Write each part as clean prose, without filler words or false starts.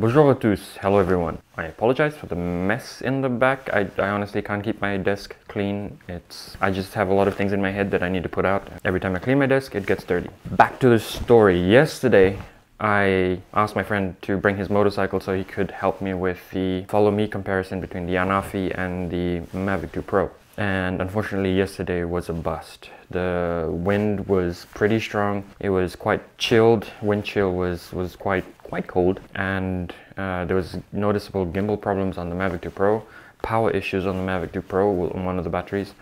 Bonjour à tous, hello everyone. I apologize for the mess in the back. I honestly can't keep my desk clean. I just have a lot of things in my head that I need to put out. Every time I clean my desk, it gets dirty. Back to the story. Yesterday, I asked my friend to bring his motorcycle so he could help me with the follow me comparison between the Anafi and the Mavic 2 Pro. And unfortunately yesterday was a bust. The wind was pretty strong. It was quite chilled. Wind chill was quite cold. And there was noticeable gimbal problems on the Mavic 2 Pro, power issues on the Mavic 2 Pro, one of the batteries,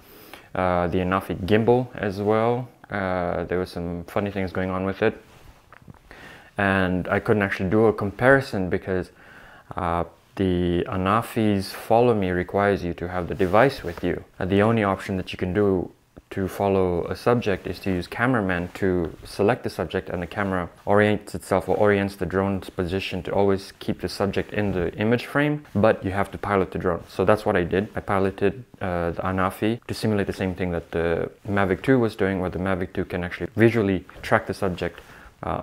the Anafi gimbal as well. There were some funny things going on with it. And I couldn't actually do a comparison because the Anafi's follow me requires you to have the device with you. The only option that you can do to follow a subject is to use cameraman to select the subject, and the camera orients itself or orients the drone's position to always keep the subject in the image frame, but you have to pilot the drone. So that's what I did. I piloted the Anafi to simulate the same thing that the Mavic 2 was doing, where the Mavic 2 can actually visually track the subject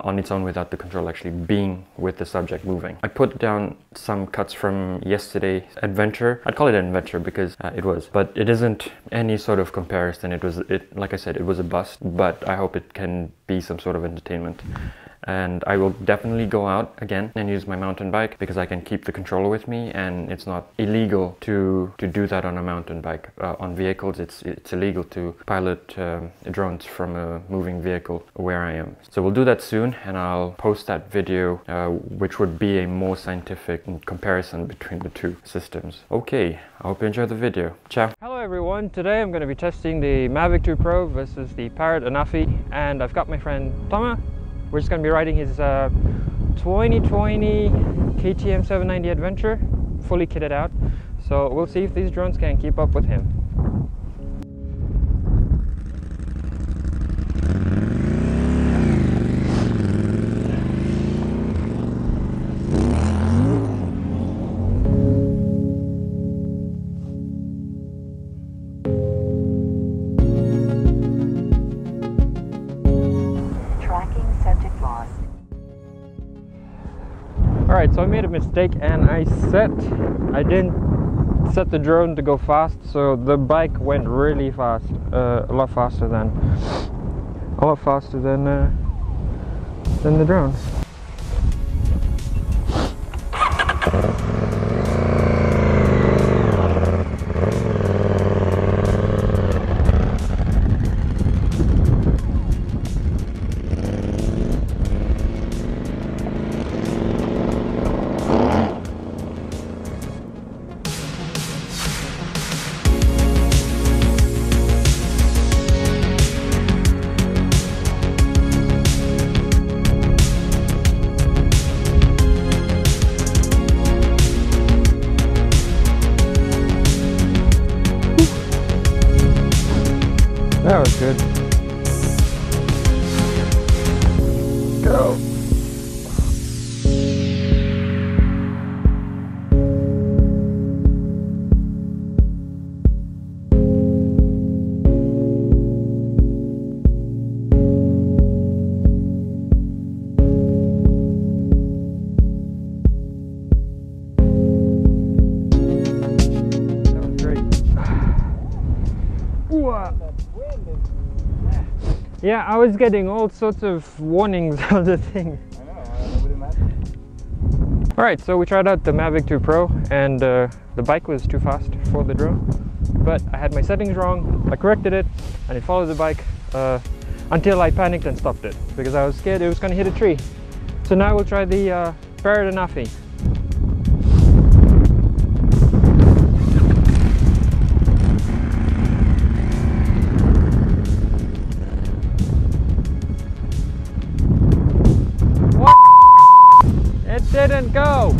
on its own without the control actually being with the subject moving. I put down some cuts from yesterday's adventure. I'd call it an adventure because it was, but it isn't any sort of comparison. It like I said, it was a bust, but I hope it can be some sort of entertainment. And I will definitely go out again and use my mountain bike because I can keep the controller with me, and it's not illegal to do that on a mountain bike. On vehicles, it's illegal to pilot drones from a moving vehicle where I am. So we'll do that soon, and I'll post that video, which would be a more scientific comparison between the two systems. Okay, I hope you enjoyed the video. Ciao. Hello everyone, today I'm going to be testing the Mavic 2 Pro versus the Parrot Anafi, and I've got my friend Thomas. We're just going to be riding his 2020 KTM 790 Adventure, fully kitted out. So we'll see if these drones can keep up with him. Alright, so I made a mistake and I didn't set the drone to go fast, so the bike went really fast, a lot faster than the drone. That was good. Go! That was great. Wow. Yeah, I was getting all sorts of warnings of the thing. I know, it wouldn't matter. Alright, so we tried out the Mavic 2 Pro, and the bike was too fast for the drone. But I had my settings wrong, I corrected it, and it followed the bike until I panicked and stopped it, because I was scared it was going to hit a tree. So now we'll try the Parrot Anafi. Didn't go.